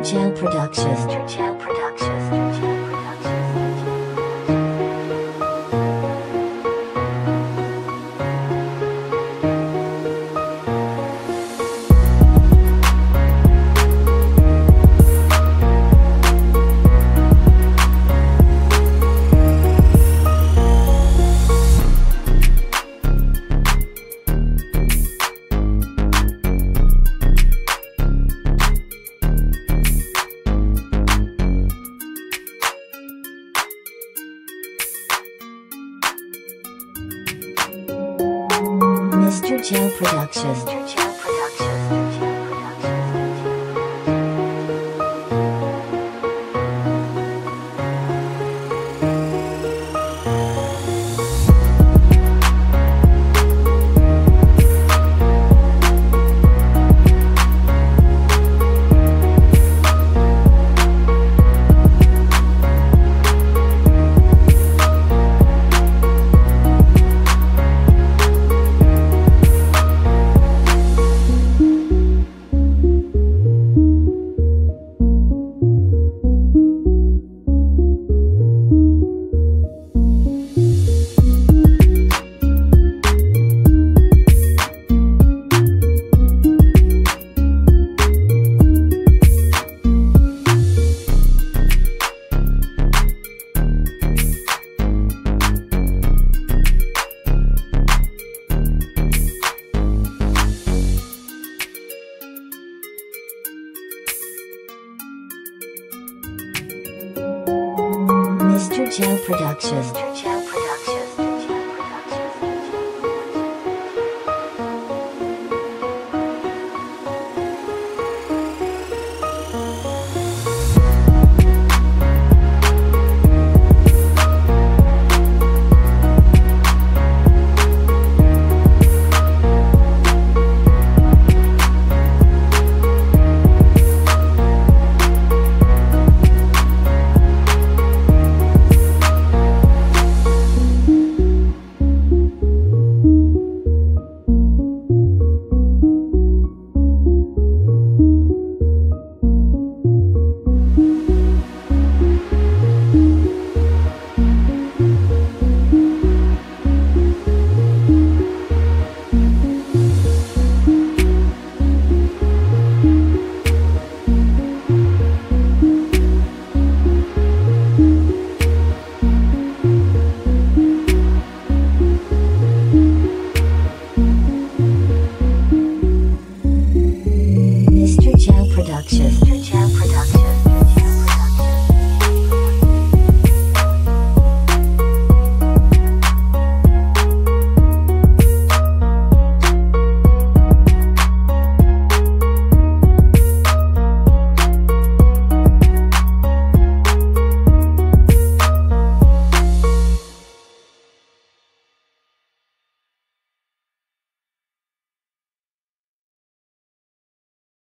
Misteur Jow Productions. Misteur Jow Productions. Misteur Jow Productions. Misteur Jow Productions. Misteur Jow Productions.